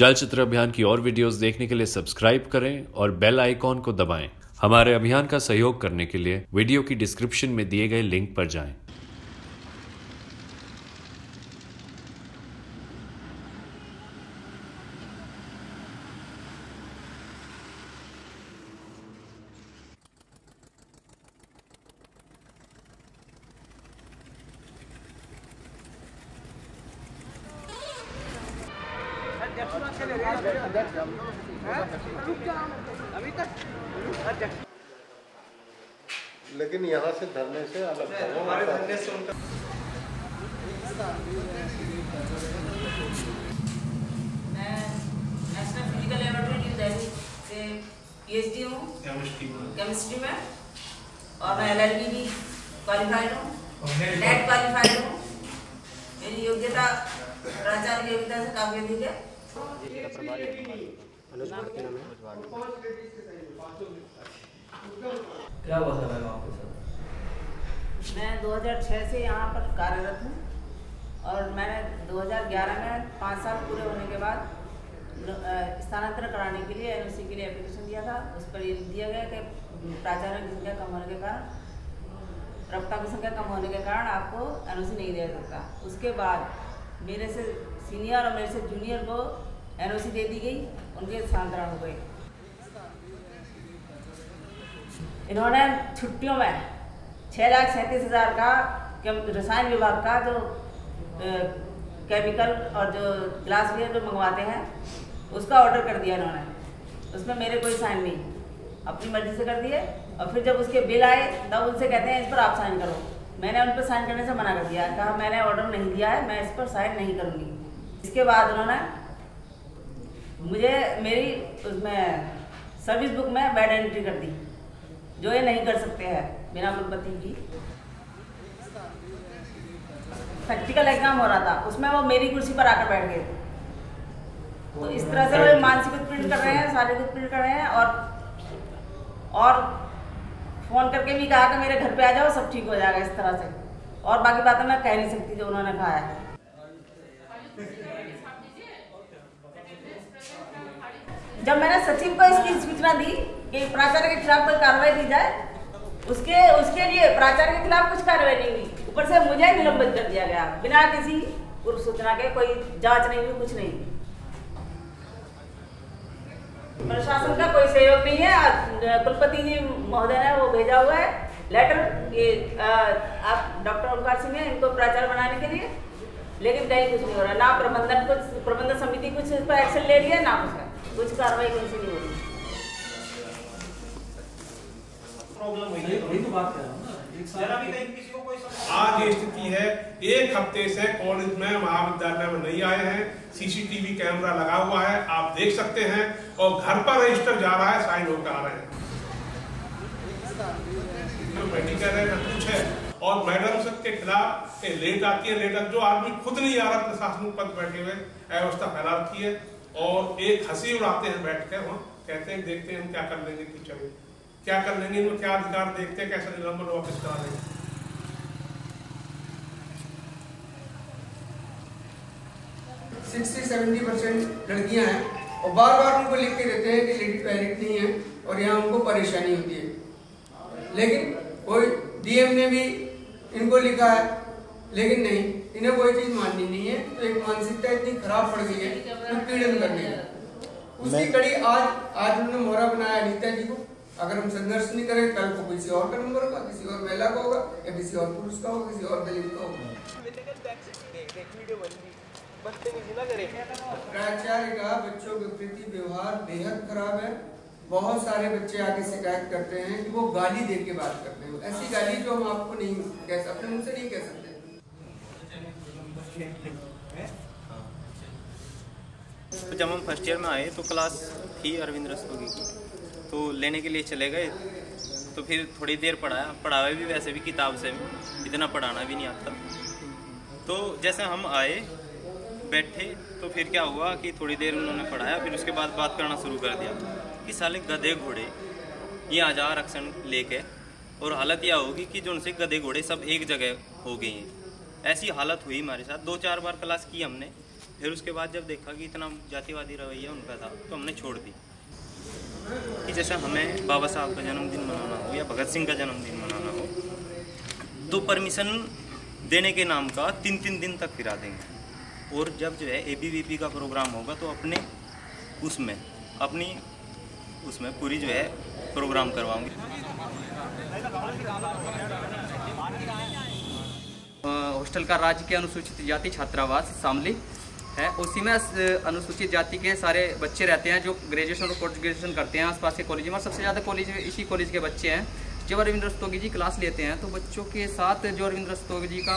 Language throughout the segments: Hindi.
चलचित्र अभियान की और वीडियोस देखने के लिए सब्सक्राइब करें और बेल आइकॉन को दबाएं। हमारे अभियान का सहयोग करने के लिए वीडियो की डिस्क्रिप्शन में दिए गए लिंक पर जाएं। लेकिन यहाँ से धरने से अलग हमारे धरने से उनका मैं national physical laboratory new Delhi से पीएचडी हूँ केमिस्ट्री में और मैं एलएलबी भी क्वालिफाइड हूँ, नेट क्वालिफाइड हूँ। मेरी योग्यता प्राचार्य की योग्यता से काफी अधिक है। क्या हुआ था मैम आपके साथ? मैं 2006 से यहाँ पर कार्यरत हूँ और मैंने 2011 में 5 साल पूरे होने के बाद स्थानांतरण कराने के लिए एनओसी के लिए एप्लीकेशन दिया था। उस पर ये दिया गया कि प्राचार्य की संख्या कम होने के कारण, प्रवक्ता की संख्या कम होने के कारण आपको एनओसी नहीं दिया सकता। उसके बाद मेरे से सीनियर और मेरे से जूनियर को एनओसी दे दी गई, उनके स्थानांतरण हो गए। इन्होंने छुट्टियों में 6,37,000 का रसायन विभाग का जो केमिकल और जो ग्लासवेयर जो मंगवाते हैं उसका ऑर्डर कर दिया इन्होंने। उसमें मेरे कोई साइन नहीं, अपनी मर्जी से कर दिए। और फिर जब उसके बिल आए तब उनसे कहते हैं इस पर आप साइन करो। मैंने उन पर साइन करने से मना कर दिया, कहा मैंने ऑर्डर नहीं दिया है, मैं इस पर साइन नहीं करूँगी। इसके बाद उन्होंने मुझे मेरी उसमें सर्विस बुक में बैड एंट्री कर दी, जो ये नहीं कर सकते हैं बिना अनुमति की। प्रैक्टिकल एग्जाम हो रहा था, उसमें वो मेरी कुर्सी पर आकर बैठ गए। तो इस तरह से वो मानसिक उत्पीड़न कर रहे हैं, शारीरिक उत्पीड़न कर रहे हैं और फ़ोन करके भी कहा कि मेरे घर पे आ जाओ सब ठीक हो जाएगा इस तरह से। और बाकी बातें मैं कह नहीं सकती जो उन्होंने कहा है। जब मैंने सचिव को इसकी सूचना दी कि प्राचार्य के खिलाफ कोई कार्रवाई की जाए, उसके लिए प्राचार्य के खिलाफ कुछ कार्रवाई नहीं हुई, ऊपर से मुझे निलंबित कर दिया गया बिना किसी पूर्व सूचना के। कोई जाँच नहीं हुई, कुछ नहीं हुई। प्रशासन का कोई सहयोग नहीं है। कुलपति जी महोदय ने वो भेजा हुआ है लेटर, ये आप डॉक्टर ओमकार सिंह ने इनको प्राचार्य बनाने के लिए, लेकिन कहीं कुछ नहीं हो रहा। ना प्रबंधन समिति कुछ इस पर एक्शन ले रही है, ना कुछ कार्रवाई कहीं से नहीं हो रही। आज ये स्थिति है, एक हफ्ते से कॉलेज में महाविद्यालय में नहीं आए हैं। सीसीटीवी कैमरा लगा हुआ है, आप देख सकते हैं। और घर पर रजिस्टर जा रहा है, साइन होकर आ रहे हैं। मेडिकल है न कुछ है। और मैडम सब के खिलाफ लेट आती है, लेटर जो आदमी खुद नहीं आ रहा प्रशासनिक पद बैठे हुए अव्यवस्था फैलाती है। और एक हंसी उड़ाते हैं बैठ कर, वहाँ कहते हैं देखते हैं हम क्या कर लेंगे, टीचर क्या कर लेंगे, इनको क्या अधिकार, देखते हैं कैसा निलंबन वापस करा लेंगे। लड़कियां हैं और बार बार उनको लिख के देते हैं कि लेडी टॉयलेट नहीं है और यहाँ उनको परेशानी होती है। लेकिन कोई डीएम ने भी इनको लिखा है, लेकिन नहीं, इन्हें कोई चीज माननी नहीं है। तो एक मानसिकता इतनी खराब पड़ गई है उत्पीड़न करने की। उसकी कड़ी आज उन्होंने मोहरा बनाया अनीता जी को। अगर हम संघर्ष नहीं करें, कल को किसी और का नंबर होगा, किसी और महिला का होगा, या किसी और पुरुष का होगा, किसी और दलित का होगा। प्राचार्य का बच्चों के प्रति व्यवहार बेहद खराब है। बहुत सारे बच्चे आके शिकायत करते हैं कि वो गाली दे के बात करते हैं, ऐसी गाली जो हम आपको नहीं अपने मुंह से नहीं कह सकते। जब हम फर्स्ट ईयर में आए तो क्लास थी अरविंद रस्तोगी की, तो लेने के लिए चले गए। तो फिर थोड़ी देर पढ़ाया, पढ़ावे भी वैसे भी किताब से, इतना पढ़ाना भी नहीं आता। तो जैसे हम आए बैठे तो फिर क्या हुआ कि थोड़ी देर उन्होंने पढ़ाया, फिर उसके बाद बात करना शुरू कर दिया कि साले गधे घोड़े ये आ जा आरक्षण लेके। और हालत यह होगी कि जो उनसे गधे घोड़े सब एक जगह हो गए हैं, ऐसी हालत हुई हमारे साथ। 2-4 बार क्लास की हमने, फिर उसके बाद जब देखा कि इतना जातिवादी रवैया उनका था तो हमने छोड़ दी। कि जैसे हमें बाबा साहब का जन्मदिन मनाना हो या भगत सिंह का जन्मदिन मनाना हो तो परमिशन देने के नाम का 3-3 दिन तक फिरा देंगे। और जब जो है ABVP का प्रोग्राम होगा तो अपनी उसमें पूरी जो है प्रोग्राम करवाऊंगी। हॉस्टल का राजकीय अनुसूचित जाति छात्रावास शामली है, उसी में अनुसूचित जाति के सारे बच्चे रहते हैं जो ग्रेजुएशन और पोस्ट ग्रेजुएशन करते हैं आसपास के कॉलेज में। और सबसे ज़्यादा कॉलेज इसी कॉलेज के बच्चे हैं। जब अरविंद रस्तोगी जी क्लास लेते हैं तो बच्चों के साथ जो अरविंद रस्तोगी जी का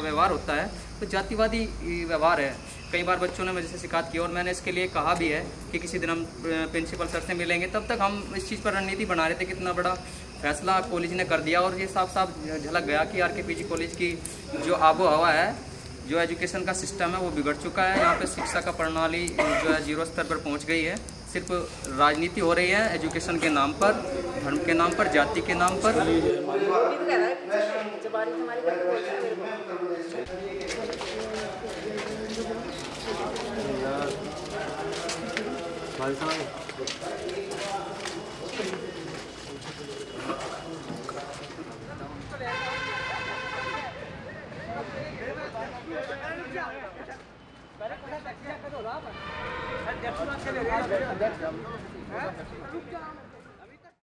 व्यवहार होता है तो जातिवादी व्यवहार है। कई बार बच्चों ने मुझे शिकायत की और मैंने इसके लिए कहा भी है कि किसी दिन हम प्रिंसिपल सर से मिलेंगे। तब तक हम इस चीज़ पर रणनीति बना रहे थे। कितना बड़ा फैसला कॉलेज ने कर दिया और ये साफ साफ झलक गया कि RKPG कॉलेज की जो आबो हवा है, जो एजुकेशन का सिस्टम है वो बिगड़ चुका है। यहाँ पे शिक्षा का प्रणाली जो है 0 स्तर पर पहुँच गई है। सिर्फ राजनीति हो रही है एजुकेशन के नाम पर, धर्म के नाम पर, जाति के नाम पर।